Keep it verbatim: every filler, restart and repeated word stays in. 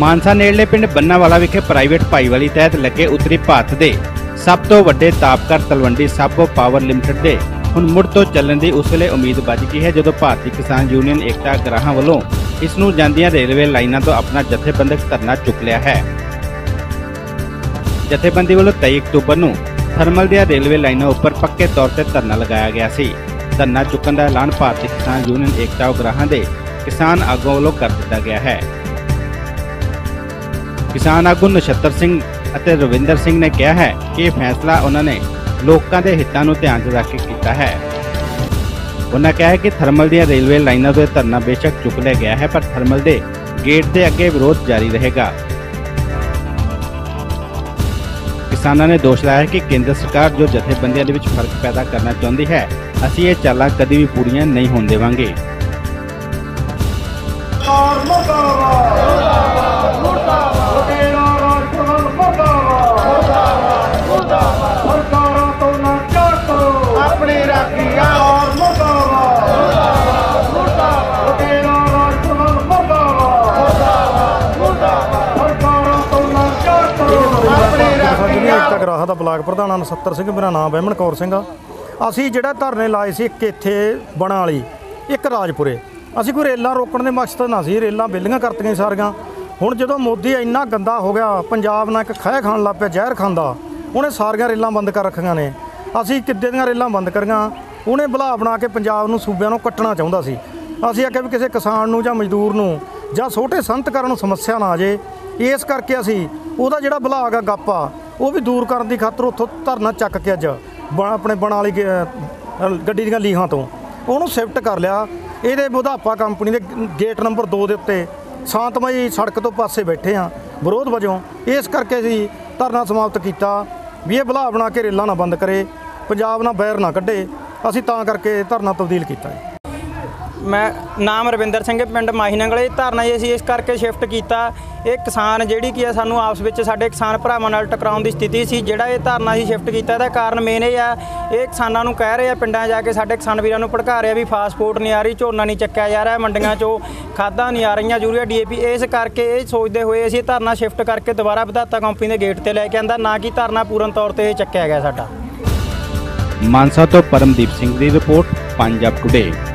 मानसा नेड़ले पिंड बन्नावाला विखे प्राइवेट भाईवाली तहत लगे उत्तरी भारत के सब तो वड्डे तापघर तलवंडी साबो पावर लिमिटेड के हुण मुड़ तो चलने की उस वेले उम्मीद बज गई है जदों भारतीय किसान यूनियन एकता उग्राहां वालों इस नूं जांदियां रेलवे लाइनां तो अपना जथेबंधक धरना चुक लिया है। जथेबंदी वालों तेई अक्तूबर नूं थर्मल दियां रेलवे लाइनां उपर पक्के तौर पर धरना लगाया गया सी। धरना चुकण का ऐलान भारतीय किसान यूनियन एकता उग्राहां के किसान आगुआं वालों कर दिता गया है। किसान आगू नछत्तर सिंह अते रविंदर सिंह ने कहा है कि यह फैसला उन्होंने लोगों के हितों को ध्यान में रख के किया है। उन्होंने कहा है कि थर्मल दी रेलवे लाइनों पर धरना बेशक चुक लिया गया है पर थर्मल के गेट के अगे विरोध जारी रहेगा। किसानों ने दोष लाया कि केंद्र सरकार जो जथेबंदियों के बीच फर्क पैदा करना चाहती है असीं ये चालां कदी भी पूरियां नहीं होण देवांगे। ਉਗਰਾਹਾਂ ਦਾ ਬਲਾਕ ਪ੍ਰਧਾਨ ਨਛੱਤਰ ਸਿੰਘ, ਮੇਰਾ ਨਾਮ ਬਹਿਮਨ ਕੌਰ ਸਿੰਘ ਆ। ਅਸੀਂ ਜਿਹੜਾ ਧਰਨੇ ਲਾਏ ਸੀ ਇੱਕ ਇੱਥੇ ਬਣਾ ਵਾਲੀ ਇੱਕ ਰਾਜਪੁਰੇ, ਅਸੀਂ ਕੋਈ ਰੇਲਾਂ ਰੋਕਣ ਦੇ ਮਕਸਦ ਨਾ ਸੀ। ਰੇਲਾਂ ਬੇਲੀਆਂ ਕਰਤੀਆਂ ਸਾਰੀਆਂ। ਹੁਣ ਜਦੋਂ ਮੋਦੀ ਇੰਨਾ ਗੰਦਾ ਹੋ ਗਿਆ, ਪੰਜਾਬ ਨਾਲ ਇੱਕ ਖਹਿ ਖਾਣ ਲੱਗ ਪਿਆ, ਜ਼ਹਿਰ ਖਾਂਦਾ, ਉਹਨੇ ਸਾਰੀਆਂ ਰੇਲਾਂ ਬੰਦ ਕਰ ਰੱਖੀਆਂ ਨੇ। ਅਸੀਂ ਕਿੱਦੇ ਦੀਆਂ ਰੇਲਾਂ ਬੰਦ ਕਰੀਆਂ, ਉਹਨੇ ਬਲਾ ਬਣਾ ਕੇ ਪੰਜਾਬ ਨੂੰ ਸੂਬਿਆਂ ਨੂੰ ਕੱਟਣਾ ਚਾਹੁੰਦਾ ਸੀ। ਅਸੀਂ ਆਖਿਆ ਵੀ ਕਿਸੇ ਕਿਸਾਨ ਨੂੰ ਜਾਂ ਮਜ਼ਦੂਰ ਨੂੰ ਜਾਂ ਛੋਟੇ ਸੰਤਕਾਰਾਂ ਨੂੰ ਸਮੱਸਿਆ ਨਾ ਆ ਜੇ, ਇਸ ਕਰਕੇ ਅਸੀਂ ਉਹਦਾ ਜਿਹੜਾ ਬਲਾਕ ਆ ਗੱਪ ਆ ਉਹ ਵੀ ਦੂਰ ਕਰਨ ਦੀ ਖਾਤਰ ਉੱਥੋਂ ਧਰਨਾ ਚੱਕ ਕੇ ਅੱਜ ਆਪਣੇ ਬਣ ਵਾਲੀ ਗੱਡੀ ਦੀਆਂ ਲੀਹਾਂ ਤੋਂ ਉਹਨੂੰ ਸ਼ਿਫਟ ਕਰ ਲਿਆ। ਇਹਦੇ ਬੁਢਾਪਾ ਕੰਪਨੀ ਦੇ ਗੇਟ ਨੰਬਰ ਦੋ ਦੇ ਉੱਤੇ ਸ਼ਾਂਤਮਈ ਸੜਕ ਤੋਂ ਪਾਸੇ ਬੈਠੇ ਹਾਂ ਵਿਰੋਧ ਵਜੋਂ। ਇਸ ਕਰਕੇ ਅਸੀਂ ਧਰਨਾ ਸਮਾਪਤ ਕੀਤਾ ਵੀ ਇਹ ਬੁਲਾ ਬਣਾ ਕੇ ਰੇਲਾਂ ਨਾ ਬੰਦ ਕਰੇ, ਪੰਜਾਬ ਨਾਲ ਬੈਰ ਨਾ ਕੱਢੇ। ਅਸੀਂ ਤਾਂ ਕਰਕੇ ਧਰਨਾ ਤਬਦੀਲ ਕੀਤਾ। ਮੈਂ ਨਾਮ ਰਵਿੰਦਰ ਸਿੰਘ, ਪਿੰਡ ਮਾਹੀ ਨੰਗਲੇ। ਧਰਨਾ ਜੀ ਅਸੀਂ ਇਸ ਕਰਕੇ ਸ਼ਿਫਟ ਕੀਤਾ, ਇਹ ਕਿਸਾਨ ਜਿਹੜੀ ਕੀ ਆ ਸਾਨੂੰ ਆਪਸ ਵਿੱਚ ਸਾਡੇ ਕਿਸਾਨ ਭਰਾਵਾਂ ਨਾਲ ਟਕਰਾਉਣ ਦੀ ਸਥਿਤੀ ਸੀ। ਜਿਹੜਾ ਇਹ ਧਰਨਾ ਅਸੀਂ ਸ਼ਿਫਟ ਕੀਤਾ ਇਹਦਾ ਕਾਰਨ ਮੇਨ ਇਹ ਆ, ਇਹ ਕਿਸਾਨਾਂ ਨੂੰ ਕਹਿ ਰਹੇ ਆ ਪਿੰਡਾਂ ਜਾ ਕੇ, ਸਾਡੇ ਕਿਸਾਨ ਵੀਰਾਂ ਨੂੰ ਭੜਕਾ ਰਿਹਾ ਵੀ ਫਾਸਟਫੂਡ ਨਹੀਂ ਆ ਰਹੀ, ਝੋਨਾ ਨਹੀਂ ਚੱਕਿਆ ਜਾ ਰਿਹਾ, ਮੰਡੀਆਂ 'ਚੋਂ ਖਾਦਾਂ ਨਹੀਂ ਆ ਰਹੀਆਂ, ਯੂਰੀਆ ਡੀ ਏ ਪੀ। ਇਸ ਕਰਕੇ ਇਹ ਸੋਚਦੇ ਹੋਏ ਅਸੀਂ ਧਰਨਾ ਸ਼ਿਫਟ ਕਰਕੇ ਦੁਬਾਰਾ ਬਧਾਤਾ ਕੰਪਨੀ ਦੇ ਗੇਟ 'ਤੇ ਲੈ ਕੇ ਆਂਦਾ, ਨਾ ਕਿ ਧਰਨਾ ਪੂਰਨ ਤੌਰ 'ਤੇ ਚੱਕਿਆ ਗਿਆ ਸਾਡਾ। ਮਾਨਸਾ ਤੋਂ ਪਰਮਦੀਪ ਸਿੰਘ ਦੀ ਰਿਪੋਰਟ, ਪੰਜਾਬ ਟੁਡੇ।